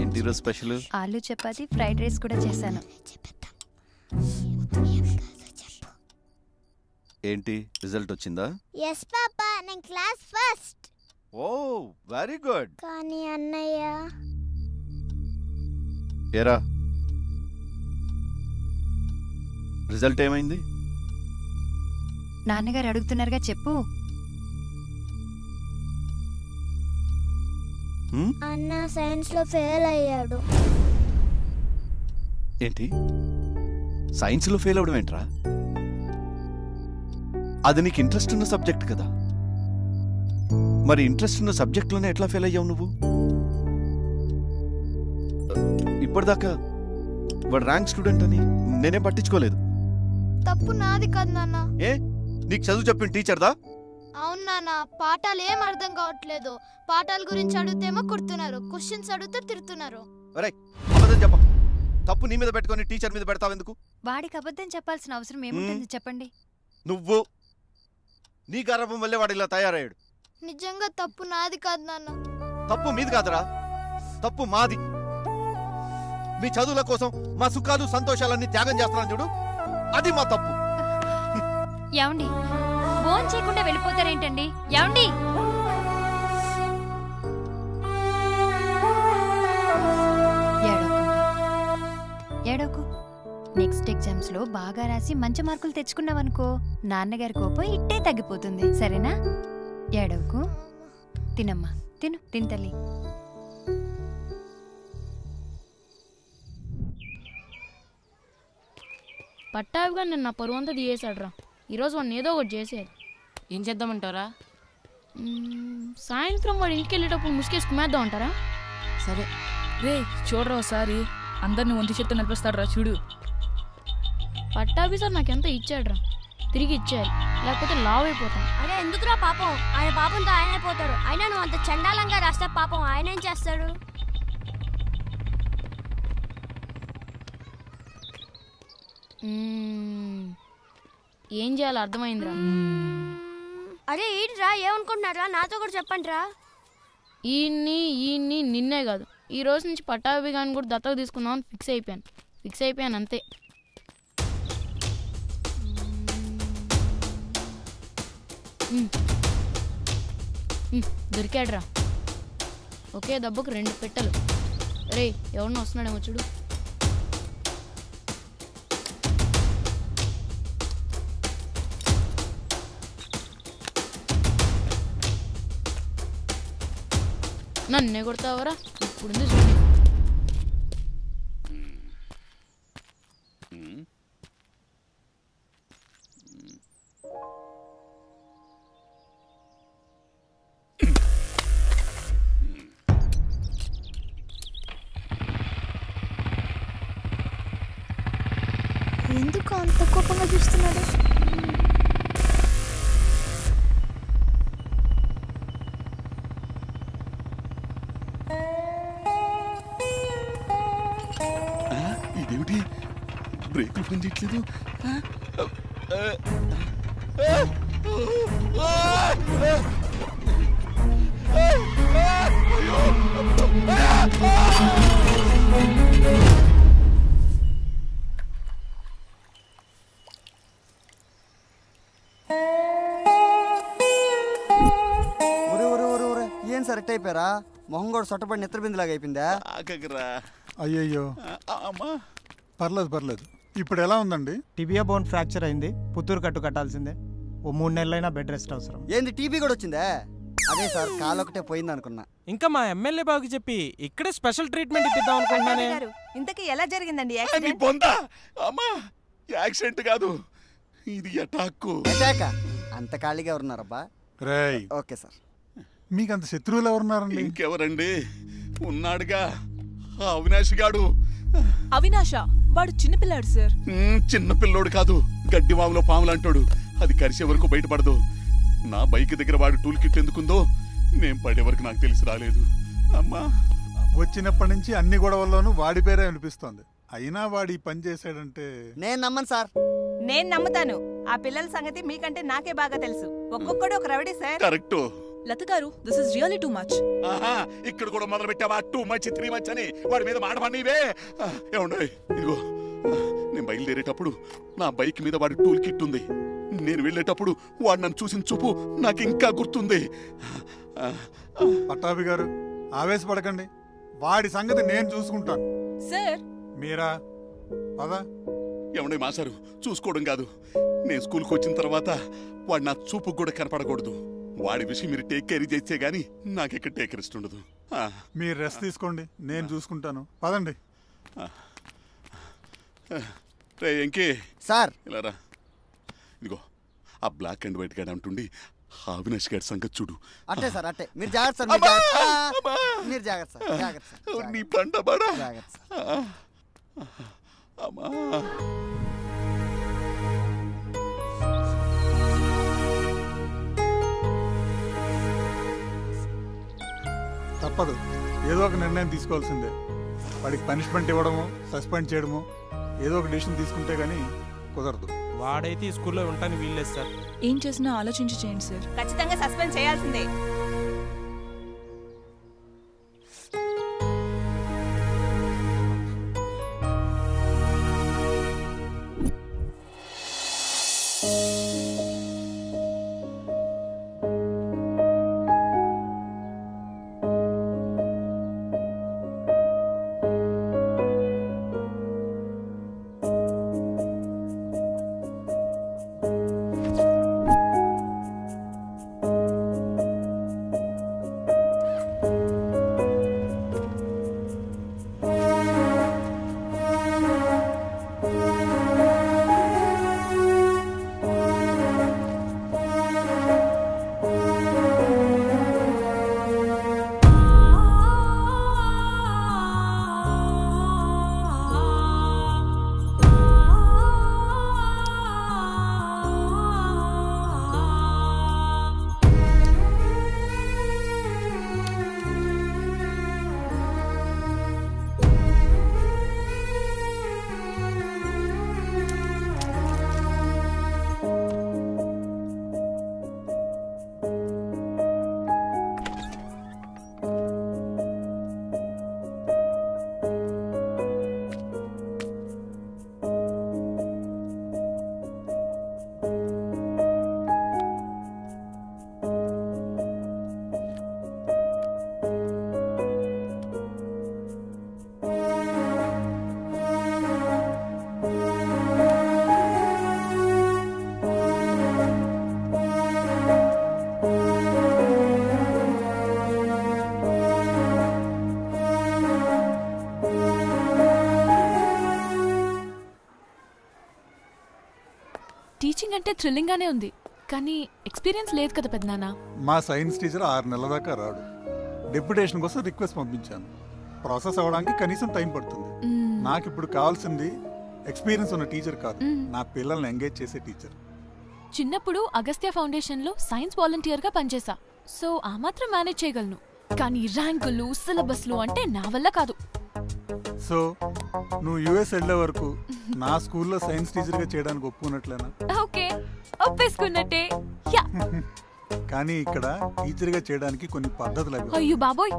ఏంటి స్పెషల్? ఆలు chapati, fried rice కూడా చేశాను. ఏంటి రిజల్ట్ వచ్చిందా? yes papa, నేను class first. oh very good. కానీ అన్నయ్య ఏరా రిజల్ట్ ఏమైంది? నాన్నగారు అడుగుతున్నారుగా, చెప్పు. అన్న సైన్స్ లో ఫెయిల్ అయ్యాడు. ఏంటి సైన్స్ లో ఫెయిల్ అవడం ఏంట్రా? అది నీకు ఇంట్రెస్ట్ ఉన్న సబ్జెక్ట్ కదా. మరి ఇంట్రెస్ట్ ఉన్న సబ్జెక్ట్ లోనే ఎట్లా ఫెయిల్ అయ్యావు నువ్వు? ఇప్పటిదాకా వాడు ర్యాంక్ స్టూడెంట్ అని నేనే పట్టించుకోలేదు. తప్పు నాది కాదు నాన్న. ఏ నీకు చదువు చెప్పిన టీచర్దా? అవును నాన్న, పాఠాలు ఏం అర్థం కావట్లేదు. పాఠాల గురించి అడిగితేమో కుడుతున్నారు, క్వశ్చన్స్ అడిగితే తిడుతున్నారు. తప్పు నీ మీద పెట్టుకొని టీచర్ మీద పెడతావు ఎందుకు? వాడికి అబద్ధం చెప్పాల్సిన అవసరం ఏముంటుంది చెప్పండి? నువ్వు నీ గర్వం వల్లే వాడు ఇలా తయారయ్యాడు. నిజంగా తప్పు నాది కాదు నాన్న. తప్పు మీది కాదురా, తప్పు మాది. మీ చదువుల కోసం మా సుఖాలు సంతోషాలన్నీ త్యాగం చేస్తున్నాను చూడు, అది మా తప్పు. ఏమండి ఫోన్ చేయకుండా వెళ్ళిపోతారేంటండి? ఏమండి ఏడోకు, నెక్స్ట్ ఎగ్జామ్స్ లో బాగా రాసి మంచి మార్కులు తెచ్చుకున్నావనుకో, నాన్నగారి కోపం ఇట్టే తగ్గిపోతుంది. సరేనా? ఏడోకు. తినమ్మా, తిను. తింతల్లి. పట్టావిగా నిన్న పరువు అంతా తీయేశాడు రా. ఈరోజు వాడిని ఏదో ఒకటి చేసేది. ఏం చేద్దామంటారా? సాయంత్రం వాడు ఇంటికి వెళ్ళేటప్పుడు ముసుకేసుకుమేద్దాం అంటారా? సరే. రే చూడరా, ఒకసారి అందరినీ ఒంటి చేత్తో నడిపిస్తాడు రా చూడు. పట్టాభి సార్ నాకెంత ఇచ్చాడు రా, తిరిగి ఇచ్చేయాలి, లేకపోతే లావ్ అయిపోతాను. అరే ఎందుకురా పాపం, ఆయన పాపంతో ఆయన అయిపోతాడు. అయినా నువ్వు అంత చండాలంగా రాస్తా, పాపం ఆయన ఏం చేస్తాడు? ఏం చేయాలో అర్థమైందిరా. అరే ఏంటిరా ఏమనుకుంటున్నారా? నాతో కూడా చెప్పండిరా. ఈయన్ని నిన్నే కాదు, ఈ రోజు నుంచి పట్టాభి గాని కూడా దత్తకు తీసుకుందామని ఫిక్స్ అయిపోయాను అంతే. దొరికాడురా, ఒకే దెబ్బకు 2 పెట్టెలు. రే ఎవరినో వస్తున్నాడేమో చూడు. నన్నే కొడతావరా ఇప్పుడు? ఎందుకు అంత కోపంగా చూస్తున్నాడు? బ్రేకులు పొందట్లేదు. ఏం సెలెక్ట్ అయిపోయారా? మొహం కూడా సొట్టపడి నిద్రబిందులాగా అయిపోయిందా? అయ్యయ్యో. పర్లేదు పర్లేదు. ఇప్పుడు ఎలా ఉందండి? టీబియా బోన్ ఫ్రాక్చర్ అయింది, పుత్తూరు కట్టు కట్టాల్సిందే. ఓ 3 నెలలైనా బెడ్ రెస్ట్ అవసరం. ఏంది టీబీ కూడా వచ్చిందా? అదే సార్, కాలొకటే పోయింది అనుకున్నా. ఇంకా మా ఎమ్మెల్యే బాబుకి చెప్పి ఇక్కడే స్పెషల్ ట్రీట్మెంట్ ఇద్దాం అనుకుంటున్నాను. ఇంతకీ ఎలా జరిగిందండి యాక్సిడెంట్? బొందా అమ్మా, యాక్సిడెంట్ కాదు ఇది, అటాక్. అటాక్? అంత ఖాళీగా ఉన్నారబ్బా. రేయ్ ఓకే సార్. మీకు అంత శత్రువులు ఎవరున్నారండి? ఇంకెవరండి, ఉన్నాడుగా అవినాష్ గాడు. అవినాష? వాడు చిన్నపిల్లాడు సార్. చిన్నపిల్లోడు కాదు, గడ్డి వాములో పాములు అంటాడు. అది కరిసే వరకు బయటపడదు. నా బైక్ దగ్గర వాడు టూల్ కిట్ ఎందుకుందో నేను పడే వరకు నాకు తెలిసి రాలేదు అమ్మా. వచ్చినప్పటి నుంచి అన్ని గొడవల్లోనూ వాడి పేరే వినిపిస్తోంది. అయినా వాడి పని చేశాడంటే నేను నమ్మను సార్. నేను నమ్ముతాను. ఆ పిల్లల సంగతి మీకంటే నాకే బాగా తెలుసు. ఒక్కొక్కడు ఒక రవడి sir. Correct. Latagaru, this is really too much. Aha, it could go to Mother Vitava, too much, 3 months, any. What made the matter money way? You know, Nimbail did it up to now bike me the water toolkit tunde. Nirvil let up to one and choosing Supu, knocking Kagutunde. Patavigar, always Patakandi. Why is under the name Juskuntan? Sir Mira, Father Yamde Masaru, Chuskotangadu. Name school coach in Travata, what not Supu good Karpatagodu. Why do you take care of it? I can take rest. Me rest this condi, name Juskuntano. Padandi. Pray, sir. You go. A black and white gadam tundi. How will I get sunk at Chudu? Atte, sir, atte. Mirjars and Mirjars. Jaggers. Only Plantabara. Ama. తప్పదు ఏదో ఒక నిర్ణయం తీసుకోవాల్సిందే వాడికి punishment ఇవ్వడమో suspend చేయడమో ఏదో ఒక decision తీసుకుంటే గానీ కుదరదు వాడైతే ఈ స్కూల్లో ఉంటాను వీల్లేదు సార్ ఏం చేసినా ఆలోచించి చేయండి సార్ ఖచ్చితంగా సస్పెండ్ చేయాల్సిందే అంటే థ్రిల్లింగ్ గానే ఉంది కానీ ఎక్స్‌పీరియన్స్ లేదు కదా పెద్దనాన్న మా సైన్స్ టీచర్ 6 నెలల దాకా రాడు డిప్యూటేషన్ కోసం రిక్వెస్ట్ పంపించాను ప్రాసెస్ అవడానికి కనీసం టైం పడుతుంది నాకు ఇప్పుడు కావాల్సింది ఎక్స్‌పీరియన్స్ ఉన్న టీచర్ కాదు నా పిల్లల్ని ఎంగేజ్ చేసే టీచర్ చిన్నప్పుడు అగస్త్య ఫౌండేషన్ లో సైన్స్ వాలంటీర్ గా పనిచేశా సో ఆ మాత్రం మేనేజ్ చేయగలను కానీ ర్యాంకులు సిలబస్ లో అంటే నా వల్ల కాదు సో నువ్వు యుఎస్ వెళ్ళే వరకు నా స్కూల్లో సైన్స్ టీచర్ గా చేయడానికి ఒప్పుకున్నట్లేనా ఓకే ఒప్పేసుకున్నట్టే యా కానీ ఇక్కడ టీచర్ గా చేయడానికి కొన్ని పద్ధతులు అవి అయ్యో బాబోయ్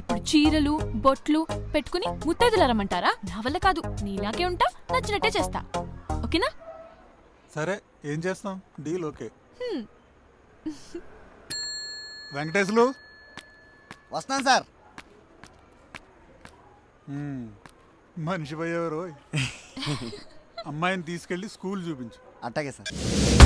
ఇప్పుడు చీరలు బొట్లు పెట్టుకుని ముత్తైదులు రమ్మంటారా నా వల్ల కాదు నీలాగే ఉంటా నచ్చినట్టే చేస్తా ఓకేనా సరే ఏం చేస్తాం డీల్ ఓకే వెంకటేశ్లు వస్తాను సార్ మనిషి పోయేవారు అమ్మాయిని తీసుకెళ్ళి స్కూల్ చూపించు అట్టాగే సార్